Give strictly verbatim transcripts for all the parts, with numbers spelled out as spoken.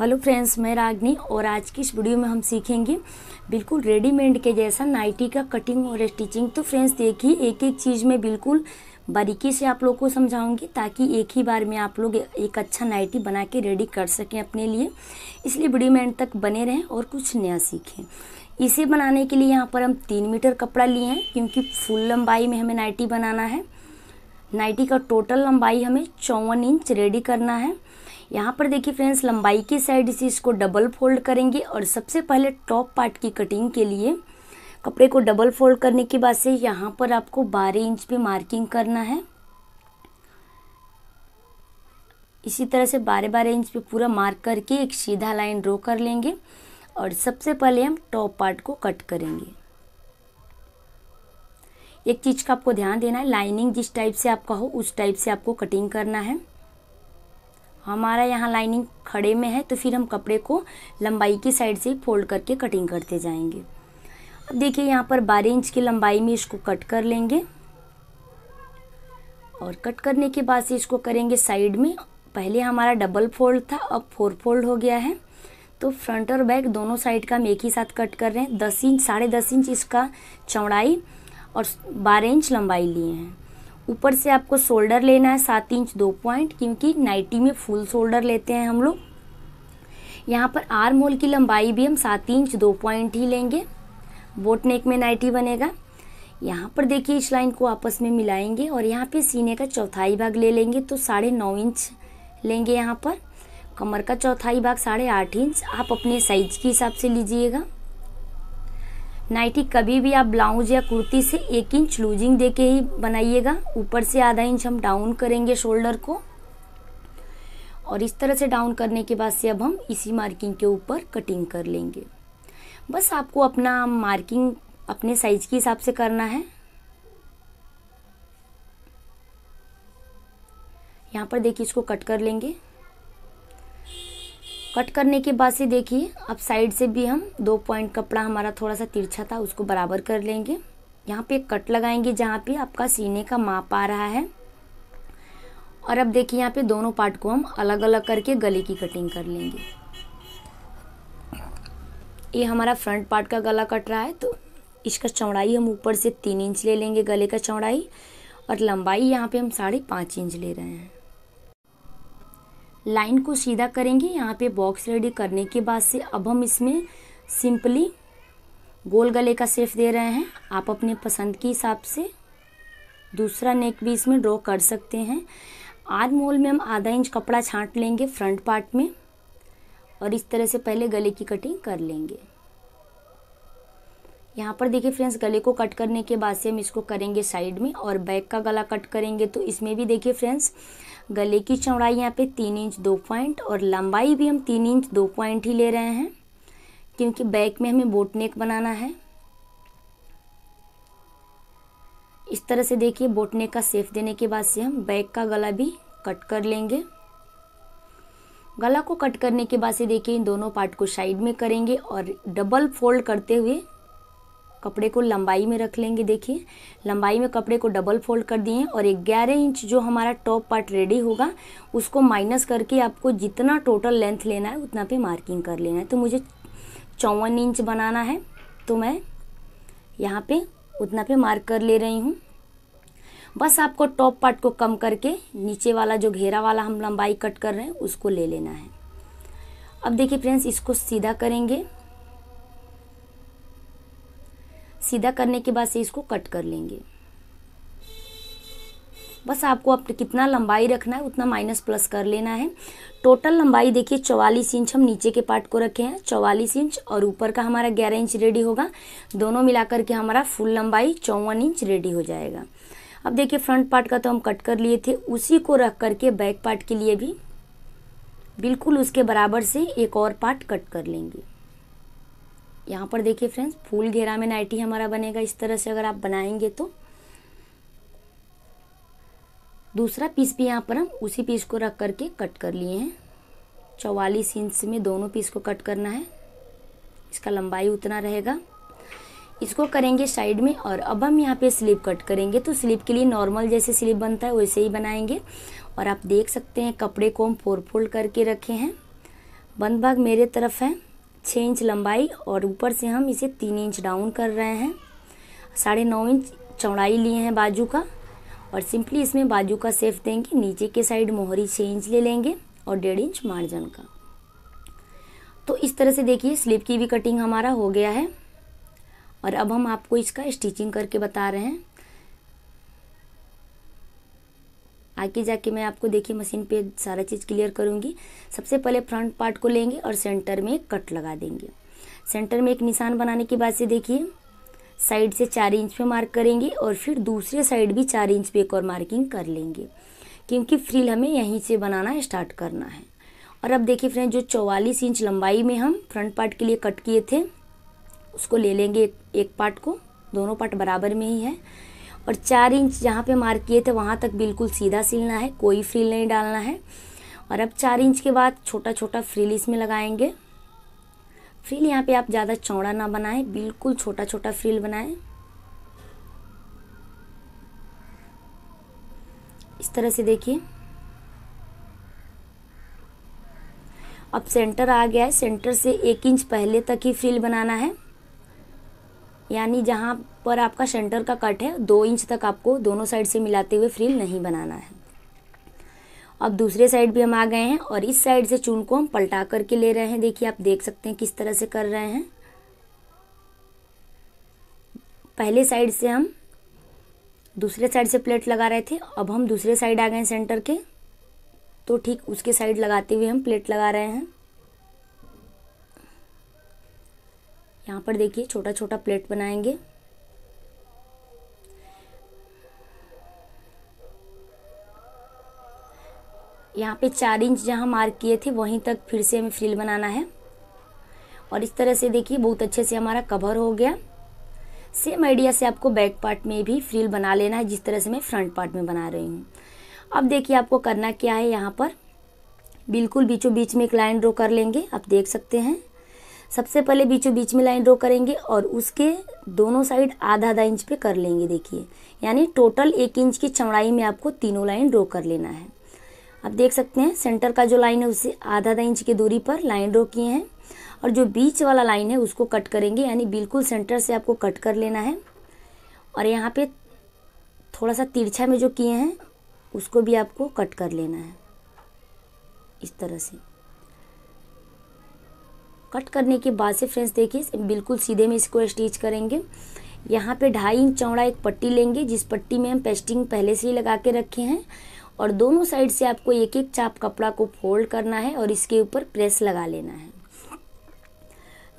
Hello friends, मैं रागनी और आज की इस वीडियो में हम सीखेंगे बिल्कुल रेडीमेड के जैसा नाइटी का कटिंग और स्टिचिंग। तो फ्रेंड्स देखिए, एक एक चीज़ में बिल्कुल बारीकी से आप लोगों को समझाऊंगी ताकि एक ही बार में आप लोग एक अच्छा नाइटी बना के रेडी कर सकें अपने लिए। इसलिए वीडियो में एंड तक बने रहें और कुछ नया सीखें। इसे बनाने के लिए यहाँ पर हम तीन मीटर कपड़ा लिए हैं क्योंकि फुल लंबाई में हमें नाइटी बनाना है। नाइटी का टोटल लंबाई हमें चौवन इंच रेडी करना है। यहाँ पर देखिए फ्रेंड्स, लंबाई की साइड से इसको डबल फोल्ड करेंगे और सबसे पहले टॉप पार्ट की कटिंग के लिए कपड़े को डबल फोल्ड करने के बाद से यहाँ पर आपको बारह इंच पे मार्किंग करना है। इसी तरह से बारह बारह इंच पे पूरा मार्क करके एक सीधा लाइन ड्रॉ कर लेंगे और सबसे पहले हम टॉप पार्ट को कट करेंगे। एक चीज़ का आपको ध्यान देना है, लाइनिंग जिस टाइप से आपका हो उस टाइप से आपको कटिंग करना है। हमारा यहाँ लाइनिंग खड़े में है तो फिर हम कपड़े को लंबाई की साइड से फोल्ड करके कटिंग करते जाएंगे। अब देखिए यहाँ पर बारह इंच की लंबाई में इसको कट कर लेंगे और कट करने के बाद से इसको करेंगे साइड में। पहले हमारा डबल फोल्ड था, अब फोर फोल्ड हो गया है, तो फ्रंट और बैक दोनों साइड का हम एक ही साथ कट कर रहे हैं। दस इंच साढ़े दस इंच इसका चौड़ाई और बारह इंच लंबाई लिए हैं। ऊपर से आपको शोल्डर लेना है सात इंच दो पॉइंट, क्योंकि नाइटी में फुल शोल्डर लेते हैं हम लोग। यहाँ पर आर्म होल की लंबाई भी हम सात इंच दो पॉइंट ही लेंगे। बोट नेक में नाइटी बनेगा। यहाँ पर देखिए इस लाइन को आपस में मिलाएंगे और यहाँ पे सीने का चौथाई भाग ले लेंगे, तो साढ़े नौ इंच लेंगे। यहाँ पर कमर का चौथाई भाग साढ़े आठ इंच, आप अपने साइज के हिसाब से लीजिएगा। नाइटी कभी भी आप ब्लाउज या कुर्ती से एक इंच लूजिंग देके ही बनाइएगा। ऊपर से आधा इंच हम डाउन करेंगे शोल्डर को और इस तरह से डाउन करने के बाद से अब हम इसी मार्किंग के ऊपर कटिंग कर लेंगे। बस आपको अपना मार्किंग अपने साइज के हिसाब से करना है। यहाँ पर देखिए इसको कट कर लेंगे। कट करने के बाद से देखिए अब साइड से भी हम दो पॉइंट कपड़ा हमारा थोड़ा सा तिरछा था उसको बराबर कर लेंगे। यहाँ पे कट लगाएंगे जहाँ पे आपका सीने का माप आ रहा है। और अब देखिए यहाँ पे दोनों पार्ट को हम अलग अलग करके गले की कटिंग कर लेंगे। ये हमारा फ्रंट पार्ट का गला कट रहा है, तो इसका चौड़ाई हम ऊपर से तीन इंच ले लेंगे गले का चौड़ाई और लंबाई यहाँ पर हम साढ़े पाँच इंच ले रहे हैं। लाइन को सीधा करेंगे। यहाँ पे बॉक्स रेडी करने के बाद से अब हम इसमें सिंपली गोल गले का शेप दे रहे हैं। आप अपने पसंद के हिसाब से दूसरा नेक भी इसमें ड्रॉ कर सकते हैं। आर्म होल में हम आधा इंच कपड़ा छांट लेंगे फ्रंट पार्ट में और इस तरह से पहले गले की कटिंग कर लेंगे। यहाँ पर देखिए फ्रेंड्स, गले को कट करने के बाद से हम इसको करेंगे साइड में और बैक का गला कट करेंगे। तो इसमें भी देखिए फ्रेंड्स, गले की चौड़ाई यहाँ पे तीन इंच दो पॉइंट और लंबाई भी हम तीन इंच दो पॉइंट ही ले रहे हैं क्योंकि बैक में हमें बोट नेक बनाना है। इस तरह से देखिए बोट नेक का शेप देने के बाद से हम बैक का गला भी कट कर लेंगे। गला को कट करने के बाद से देखिए इन दोनों पार्ट को साइड में करेंगे और डबल फोल्ड करते हुए कपड़े को लंबाई में रख लेंगे। देखिए लंबाई में कपड़े को डबल फोल्ड कर दिए और ग्यारह इंच जो हमारा टॉप पार्ट रेडी होगा उसको माइनस करके आपको जितना टोटल लेंथ लेना है उतना पे मार्किंग कर लेना है। तो मुझे चौवन इंच बनाना है तो मैं यहाँ पे उतना पे मार्क कर ले रही हूँ। बस आपको टॉप पार्ट को कम करके नीचे वाला जो घेरा वाला हम लंबाई कट कर रहे हैं उसको ले लेना है। अब देखिए फ्रेंड्स, इसको सीधा करेंगे। सीधा करने के बाद से इसको कट कर लेंगे। बस आपको आप कितना लंबाई रखना है उतना माइनस प्लस कर लेना है। टोटल लंबाई देखिए चौवालीस इंच हम नीचे के पार्ट को रखे हैं, चौवालीस इंच और ऊपर का हमारा ग्यारह इंच रेडी होगा। दोनों मिलाकर के हमारा फुल लंबाई चौवन इंच रेडी हो जाएगा। अब देखिए फ्रंट पार्ट का तो हम कट कर लिए थे, उसी को रख करके बैक पार्ट के लिए भी बिल्कुल उसके बराबर से एक और पार्ट कट कर लेंगे। यहाँ पर देखिए फ्रेंड्स, फूल घेरा में नाइटी हमारा बनेगा। इस तरह से अगर आप बनाएंगे तो दूसरा पीस भी यहाँ पर हम उसी पीस को रख करके कट कर लिए हैं। चौवालीस इंच में दोनों पीस को कट करना है, इसका लंबाई उतना रहेगा। इसको करेंगे साइड में और अब हम यहाँ पे स्लीव कट करेंगे। तो स्लीव के लिए नॉर्मल जैसे स्लीव बनता है वैसे ही बनाएंगे और आप देख सकते हैं कपड़े को हम फोर फोल्ड करके रखे हैं। बंद भाग मेरे तरफ है छः इंच लंबाई और ऊपर से हम इसे तीन इंच डाउन कर रहे हैं। साढ़े नौ इंच चौड़ाई लिए हैं बाजू का और सिंपली इसमें बाजू का शेप देंगे। नीचे के साइड मोहरी छः इंच ले लेंगे और डेढ़ इंच मार्जिन का। तो इस तरह से देखिए स्लीव की भी कटिंग हमारा हो गया है और अब हम आपको इसका स्टिचिंग करके बता रहे हैं। आगे जाके मैं आपको देखिए मशीन पे सारा चीज़ क्लियर करूँगी। सबसे पहले फ्रंट पार्ट को लेंगे और सेंटर में एक कट लगा देंगे। सेंटर में एक निशान बनाने के बाद से देखिए साइड से चार इंच पे मार्क करेंगे और फिर दूसरे साइड भी चार इंच पे एक और मार्किंग कर लेंगे, क्योंकि फ्रिल हमें यहीं से बनाना स्टार्ट करना है। और अब देखिए फ्रेंड, जो चौवालीस इंच लंबाई में हम फ्रंट पार्ट के लिए कट किए थे उसको ले लेंगे एक, एक पार्ट को, दोनों पार्ट बराबर में ही है। और चार इंच जहाँ पे मार्क किए थे वहाँ तक बिल्कुल सीधा सिलना है, कोई फ्रिल नहीं डालना है। और अब चार इंच के बाद छोटा छोटा फ्रिल इसमें लगाएंगे। फ्रिल यहाँ पे आप ज़्यादा चौड़ा ना बनाएं, बिल्कुल छोटा छोटा फ्रिल बनाएं। इस तरह से देखिए अब सेंटर आ गया है। सेंटर से एक इंच पहले तक ही फ्रिल बनाना है, यानी जहाँ पर आपका सेंटर का कट है दो इंच तक आपको दोनों साइड से मिलाते हुए फ्रिल नहीं बनाना है। अब दूसरे साइड भी हम आ गए हैं और इस साइड से चून को हम पलटा करके ले रहे हैं। देखिए आप देख सकते हैं किस तरह से कर रहे हैं। पहले साइड से हम दूसरे साइड से प्लेट लगा रहे थे, अब हम दूसरे साइड आ गए हैं सेंटर के, तो ठीक उसके साइड लगाते हुए हम प्लेट लगा रहे हैं। यहाँ पर देखिए छोटा छोटा प्लेट बनाएंगे। यहाँ पे चार इंच जहाँ मार्क किए थे वहीं तक फिर से हमें फ्रिल बनाना है। और इस तरह से देखिए बहुत अच्छे से हमारा कवर हो गया। सेम आइडिया से आपको बैक पार्ट में भी फ्रिल बना लेना है, जिस तरह से मैं फ्रंट पार्ट में बना रही हूँ। अब देखिए आपको करना क्या है, यहाँ पर बिल्कुल बीचों बीच में एक लाइन ड्रॉ कर लेंगे। आप देख सकते हैं सबसे पहले बीचों बीच में लाइन ड्रॉ करेंगे और उसके दोनों साइड आधा आधा इंच पे कर लेंगे। देखिए यानी टोटल एक इंच की चौड़ाई में आपको तीनों लाइन ड्रॉ कर लेना है। आप देख सकते हैं सेंटर का जो लाइन है उससे आधा आधा इंच की दूरी पर लाइन ड्रॉ किए हैं और जो बीच वाला लाइन है उसको कट करेंगे, यानी बिल्कुल सेंटर से आपको कट कर लेना है। और यहाँ पे थोड़ा सा तिरछा में जो किए हैं उसको भी आपको कट कर लेना है। इस तरह से कट करने के बाद से फ्रेंड्स देखिए बिल्कुल सीधे में इसको स्टिच करेंगे। यहाँ पे ढाई इंच चौड़ा एक पट्टी लेंगे, जिस पट्टी में हम पेस्टिंग पहले से ही लगा के रखे हैं। और दोनों साइड से आपको एक एक चाप कपड़ा को फोल्ड करना है और इसके ऊपर प्रेस लगा लेना है।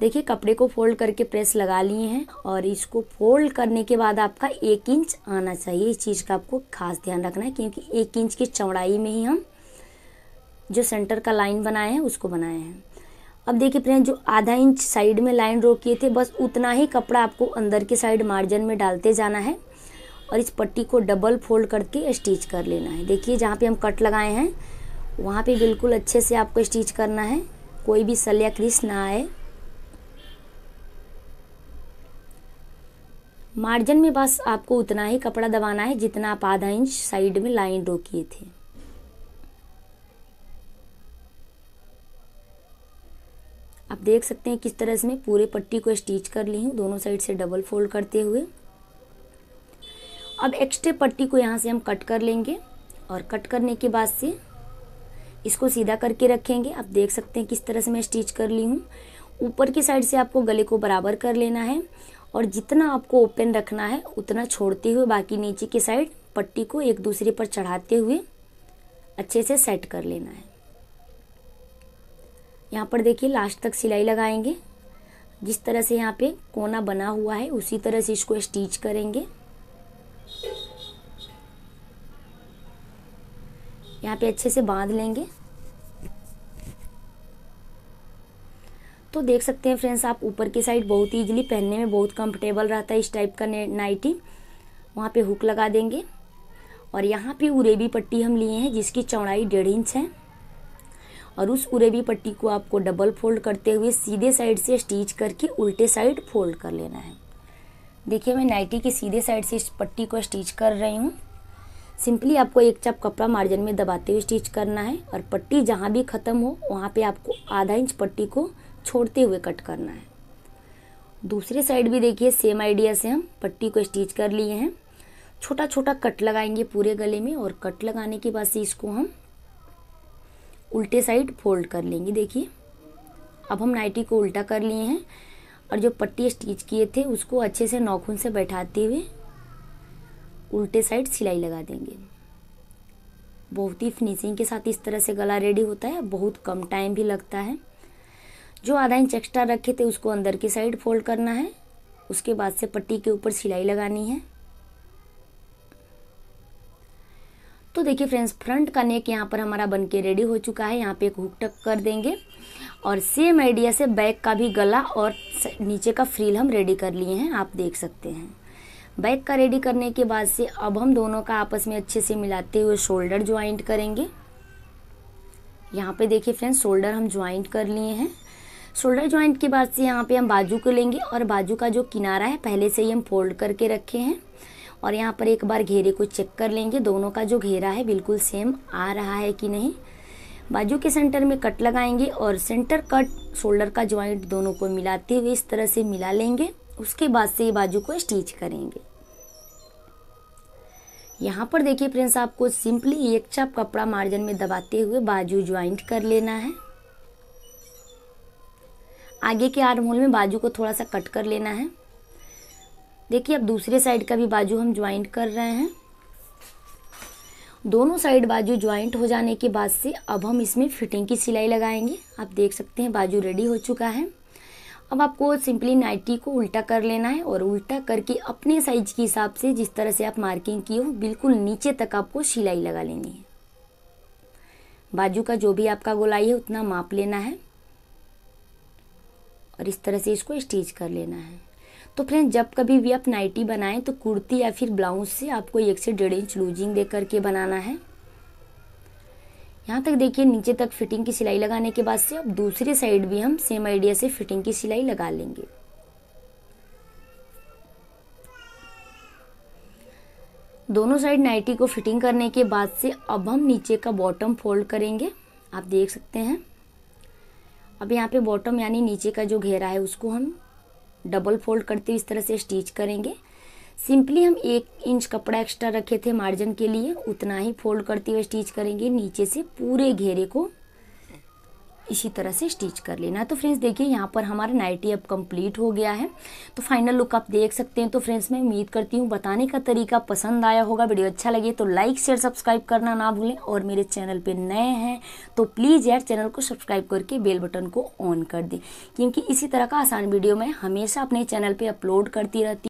देखिए कपड़े को फोल्ड करके प्रेस लगा लिए हैं और इसको फोल्ड करने के बाद आपका एक इंच आना चाहिए। इस चीज़ का आपको खास ध्यान रखना है, क्योंकि एक इंच की चौड़ाई में ही हम जो सेंटर का लाइन बनाए हैं उसको बनाए हैं। अब देखिए फ्रेंड जो आधा इंच साइड में लाइन ड्रॉ किए थे बस उतना ही कपड़ा आपको अंदर के साइड मार्जिन में डालते जाना है और इस पट्टी को डबल फोल्ड करके स्टिच कर लेना है। देखिए जहाँ पे हम कट लगाए हैं वहाँ पे बिल्कुल अच्छे से आपको स्टिच करना है, कोई भी सल या क्रीज ना आए। मार्जिन में बस आपको उतना ही कपड़ा दबाना है जितना आप आधा इंच साइड में लाइन ड्रॉ किए थे। आप देख सकते हैं किस तरह से मैं पूरे पट्टी को स्टिच कर ली हूँ, दोनों साइड से डबल फोल्ड करते हुए। अब एक्स्ट्रा पट्टी को यहाँ से हम कट कर लेंगे और कट करने के बाद से इसको सीधा करके रखेंगे। आप देख सकते हैं किस तरह से मैं स्टिच कर ली हूँ। ऊपर की साइड से आपको गले को बराबर कर लेना है और जितना आपको ओपन रखना है उतना छोड़ते हुए बाकी नीचे की साइड पट्टी को एक दूसरे पर चढ़ाते हुए अच्छे से सेट कर लेना है। यहाँ पर देखिए लास्ट तक सिलाई लगाएंगे। जिस तरह से यहाँ पे कोना बना हुआ है उसी तरह से इसको स्टिच करेंगे। यहाँ पे अच्छे से बांध लेंगे। तो देख सकते हैं फ्रेंड्स आप ऊपर की साइड बहुत ईजिली पहनने में बहुत कंफर्टेबल रहता है इस टाइप का नाइटी। वहाँ पे हुक लगा देंगे और यहाँ पे उरेबी पट्टी हम लिए हैं जिसकी चौड़ाई डेढ़ इंच है और उस उरेबी पट्टी को आपको डबल फोल्ड करते हुए सीधे साइड से स्टिच करके उल्टे साइड फोल्ड कर लेना है। देखिए मैं नाइटी के सीधे साइड से इस पट्टी को स्टिच कर रही हूँ। सिंपली आपको एक चाप कपड़ा मार्जिन में दबाते हुए स्टिच करना है और पट्टी जहाँ भी ख़त्म हो वहाँ पे आपको आधा इंच पट्टी को छोड़ते हुए कट करना है। दूसरे साइड भी देखिए सेम आइडिया से हम पट्टी को स्टिच कर लिए हैं। छोटा छोटा कट लगाएंगे पूरे गले में और कट लगाने के बाद से इसको हम उल्टे साइड फोल्ड कर लेंगे। देखिए अब हम नाइटी को उल्टा कर लिए हैं और जो पट्टी स्टिच किए थे उसको अच्छे से नौखून से बैठाते हुए उल्टे साइड सिलाई लगा देंगे। बहुत ही फिनिशिंग के साथ इस तरह से गला रेडी होता है, बहुत कम टाइम भी लगता है। जो आधा इंच एक्स्ट्रा रखे थे उसको अंदर की साइड फोल्ड करना है, उसके बाद से पट्टी के ऊपर सिलाई लगानी है। तो देखिए फ्रेंड्स, फ्रंट का नेक यहाँ पर हमारा बनके रेडी हो चुका है। यहाँ पे एक हुक टक कर देंगे और सेम आइडिया से बैक का भी गला और नीचे का फ्रील हम रेडी कर लिए हैं, आप देख सकते हैं। बैक का रेडी करने के बाद से अब हम दोनों का आपस में अच्छे से मिलाते हुए शोल्डर ज्वाइंट करेंगे। यहाँ पे देखिए फ्रेंड्स, शोल्डर हम ज्वाइंट कर लिए हैं। शोल्डर ज्वाइंट के बाद से यहाँ पे हम बाजू को लेंगे और बाजू का जो किनारा है पहले से ही हम फोल्ड करके रखे हैं और यहाँ पर एक बार घेरे को चेक कर लेंगे दोनों का जो घेरा है बिल्कुल सेम आ रहा है कि नहीं। बाजू के सेंटर में कट लगाएंगे और सेंटर कट शोल्डर का ज्वाइंट दोनों को मिलाते हुए इस तरह से मिला लेंगे। उसके बाद से ये बाजू को स्टिच करेंगे। यहाँ पर देखिए फ्रेंड्स, आपको सिंपली एक चाप कपड़ा मार्जिन में दबाते हुए बाजू ज्वाइंट कर लेना है। आगे के आर्म होल में बाजू को थोड़ा सा कट कर लेना है। देखिए अब दूसरे साइड का भी बाजू हम ज्वाइंट कर रहे हैं। दोनों साइड बाजू ज्वाइंट हो जाने के बाद से अब हम इसमें फिटिंग की सिलाई लगाएंगे। आप देख सकते हैं बाजू रेडी हो चुका है। अब आपको सिंपली नाइटी को उल्टा कर लेना है और उल्टा करके अपने साइज के हिसाब से जिस तरह से आप मार्किंग किए हो बिल्कुल नीचे तक आपको सिलाई लगा लेनी है। बाजू का जो भी आपका गोलाई है उतना माप लेना है और इस तरह से इसको स्टिच कर लेना है। तो फ्रेंड्स, जब कभी भी आप नाइटी बनाएं तो कुर्ती या फिर ब्लाउज से आपको एक से डेढ़ इंच लूजिंग दे करके बनाना है। यहाँ तक देखिए नीचे तक फिटिंग की सिलाई लगाने के बाद से अब दूसरे साइड भी हम सेम आइडिया से फिटिंग की सिलाई लगा लेंगे। दोनों साइड नाइटी को फिटिंग करने के बाद से अब हम नीचे का बॉटम फोल्ड करेंगे। आप देख सकते हैं अब यहाँ पे बॉटम यानी नीचे का जो घेरा है उसको हम डबल फोल्ड करते हुए इस तरह से स्टिच करेंगे। सिंपली हम एक इंच कपड़ा एक्स्ट्रा रखे थे मार्जिन के लिए, उतना ही फोल्ड करते हुए स्टिच करेंगे। नीचे से पूरे घेरे को इसी तरह से स्टिच कर लेना। तो फ्रेंड्स देखिए यहाँ पर हमारा नाइटी अब कंप्लीट हो गया है। तो फाइनल लुक आप देख सकते हैं। तो फ्रेंड्स, मैं उम्मीद करती हूँ बताने का तरीका पसंद आया होगा। वीडियो अच्छा लगे तो लाइक शेयर सब्सक्राइब करना ना भूलें और मेरे चैनल पे नए हैं तो प्लीज़ यार चैनल को सब्सक्राइब करके बेल बटन को ऑन कर दें, क्योंकि इसी तरह का आसान वीडियो मैं हमेशा अपने चैनल पर अपलोड करती रहती हूँ।